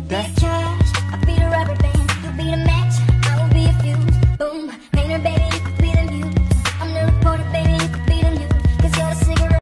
Like a bitch.